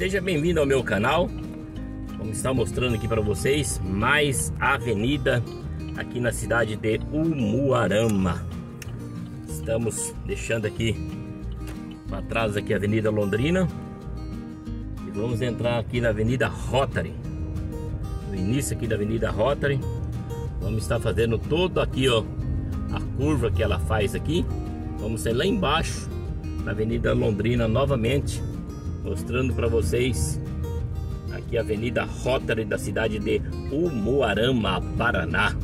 Seja bem-vindo ao meu canal. Vamos estar mostrando aqui para vocês mais avenida aqui na cidade de Umuarama. Estamos deixando aqui para trás aqui a Avenida Londrina e vamos entrar aqui na Avenida Rotary. No início aqui da Avenida Rotary, vamos estar fazendo todo aqui, ó, a curva que ela faz aqui. Vamos ser lá embaixo na Avenida Londrina novamente, mostrando para vocês aqui a Avenida Rotary da cidade de Umuarama, Paraná.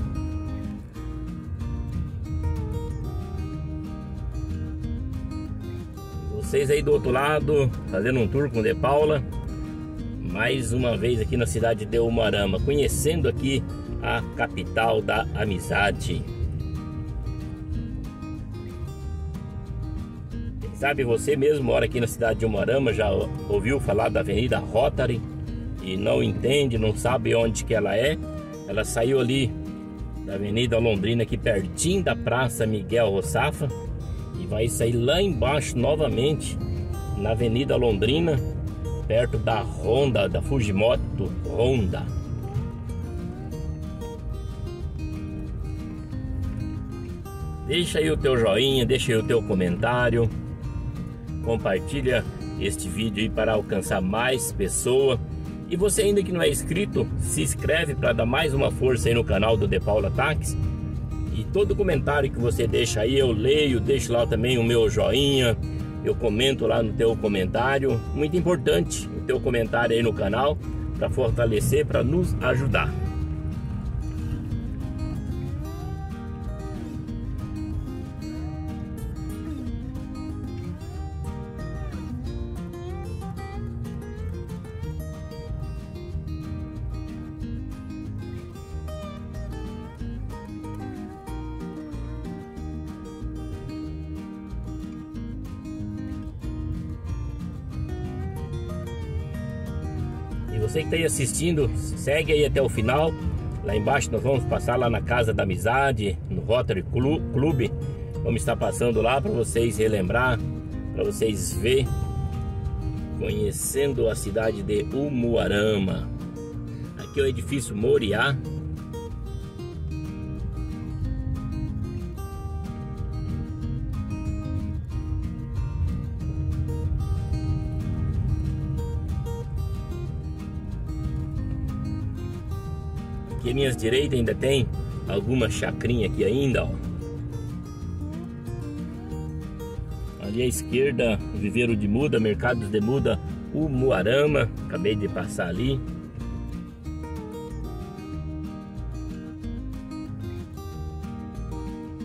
Vocês aí do outro lado, fazendo um tour com De Paula, mais uma vez aqui na cidade de Umuarama, conhecendo aqui a capital da amizade. Sabe, você mesmo mora aqui na cidade de Umuarama, já ouviu falar da Avenida Rotary e não entende, não sabe onde que ela é. Ela saiu ali da Avenida Londrina, aqui pertinho da Praça Miguel Rossafa, e vai sair lá embaixo novamente na Avenida Londrina, perto da Honda, da Fujimoto Honda. Deixa aí o teu joinha, deixa aí o teu comentário, compartilha este vídeo aí para alcançar mais pessoas. E você ainda que não é inscrito, se inscreve para dar mais uma força aí no canal do De Paula Táxi. E todo comentário que você deixa aí eu leio, deixo lá também o meu joinha, eu comento lá no teu comentário. Muito importante o teu comentário aí no canal para fortalecer, para nos ajudar. Você que está aí assistindo, segue aí até o final. Lá embaixo nós vamos passar lá na Casa da Amizade, no Rotary Clube. Vamos estar passando lá para vocês relembrar, para vocês ver, conhecendo a cidade de Umuarama. Aqui é o edifício Moriá. Aqui à minha direita ainda tem alguma chacrinha aqui ainda, ó. Ali à esquerda, viveiro de muda, mercados de muda, Umuarama. Acabei de passar ali.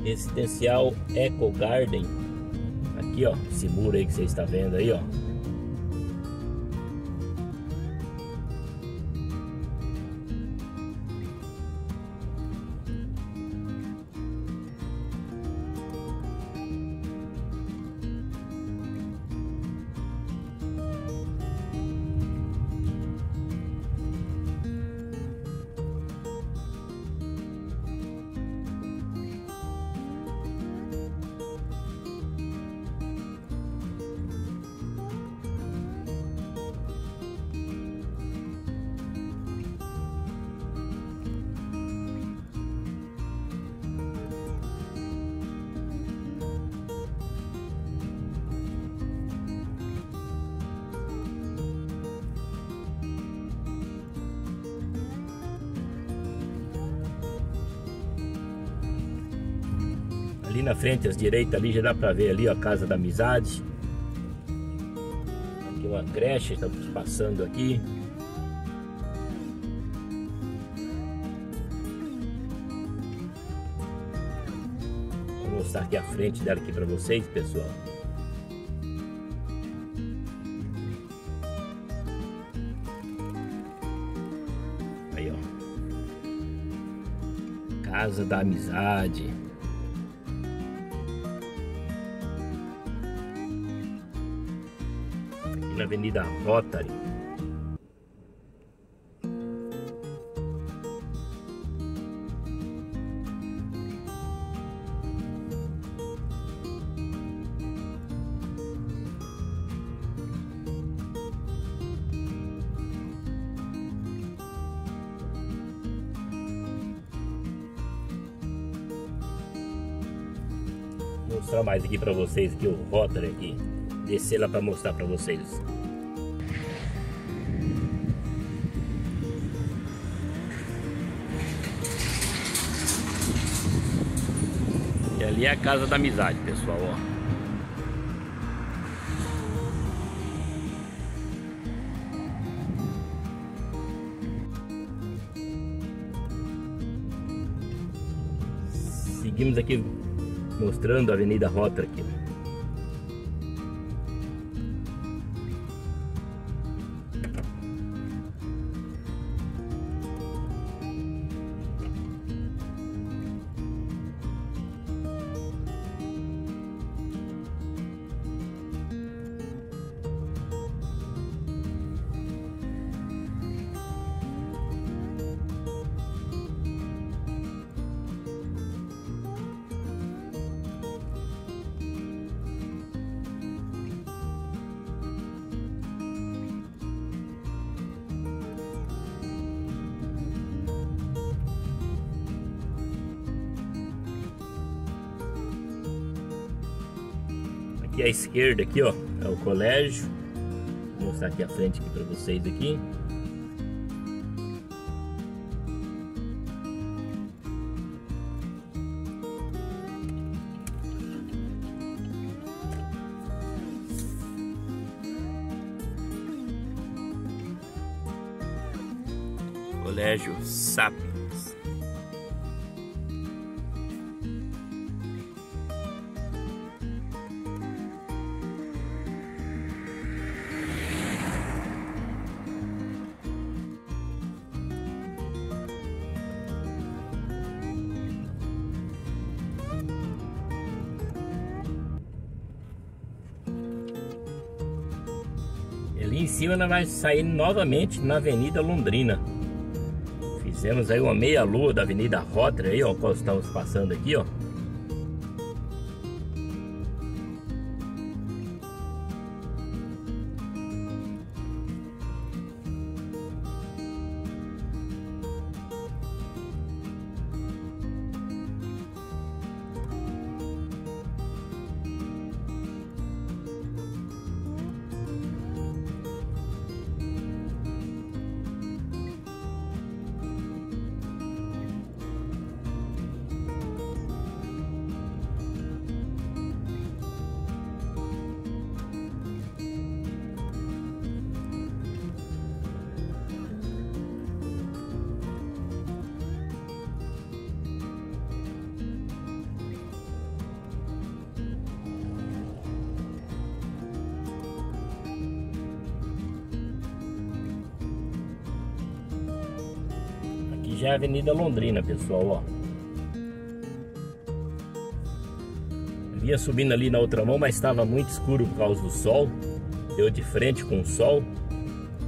Residencial Eco Garden. Aqui, ó, esse muro aí que você está vendo aí, ó. Ali na frente, às direitas, ali já dá para ver ali, ó, a Casa da Amizade. Aqui uma creche, estamos passando aqui. Vou mostrar aqui a frente dela aqui para vocês, pessoal. Aí, ó. Casa da Amizade. Avenida Rotary. mostrar mais aqui pra vocês aqui, o Rotary aqui. Descer lá pra mostrar pra vocês. E ali é a Casa da Amizade, pessoal, ó. Seguimos aqui mostrando a Avenida Rotary aqui. Aqui à esquerda aqui, ó, é o colégio. Vou mostrar aqui a frente aqui para vocês aqui. Colégio Sapiens. Em cima nós vamos sair novamente na Avenida Londrina. Fizemos aí uma meia lua da Avenida Rotary aí, ó, qual estamos passando aqui, ó. Já é a Avenida Londrina, pessoal, ó. Vinha subindo ali na outra mão, mas estava muito escuro por causa do sol. Deu de frente com o sol.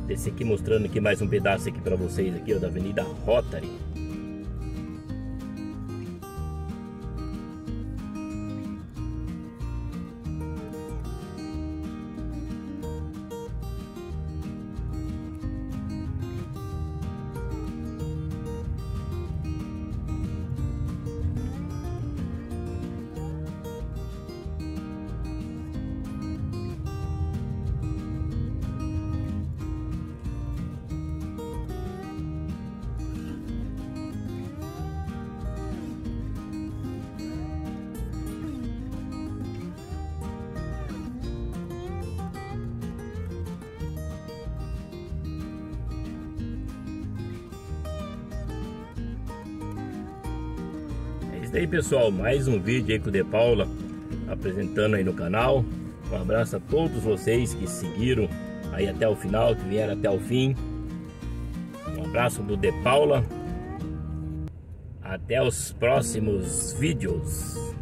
Desci aqui mostrando aqui mais um pedaço aqui para vocês aqui, ó, da Avenida Rotary. E aí, pessoal, mais um vídeo aí com o De Paula apresentando aí no canal. Um abraço a todos vocês que seguiram aí até o final, que vieram até o fim. Um abraço do De Paula. Até os próximos vídeos.